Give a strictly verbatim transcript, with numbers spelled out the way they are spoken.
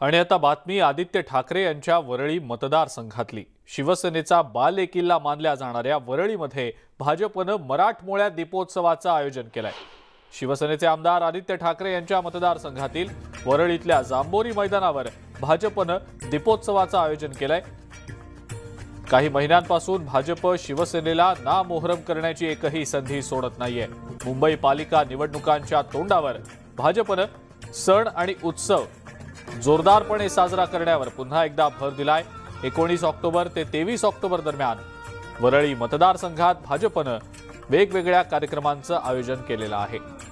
आणि आता बातमी आदित्य ठाकरे यांच्या वरळी मतदार संघातली। शिवसेनेचा बालेकिल्ला मानल्या जाणाऱ्या वरळीमध्ये भाजपने मराठमोळ्या दीपोत्सवाचं आयोजन केलंय। शिवसेनेचे आमदार आदित्य ठाकरे यांच्या मतदार संघातील वरळीतल्या जांबोरी मैदानावर भाजपने दीपोत्सवाचं आयोजन केलंय। काही महिन्यांपासून भाजप शिवसेनेला ना मोहरम करण्याची एकही संधी सोडत नाहीये। मुंबई पालिका निवडणुकांच्या तोंडावर भाजपने सण आणि उत्सव जोरदारपणे साजरा करण्यावर पुन्हा एकदा भर दिलाय। एकोणीस ऑक्टोबर ते तेवीस ऑक्टोबर दरम्यान वरळी मतदार संघात भाजपने वेगवेगळ्या कार्यक्रमांचं आयोजन केलेलं आहे।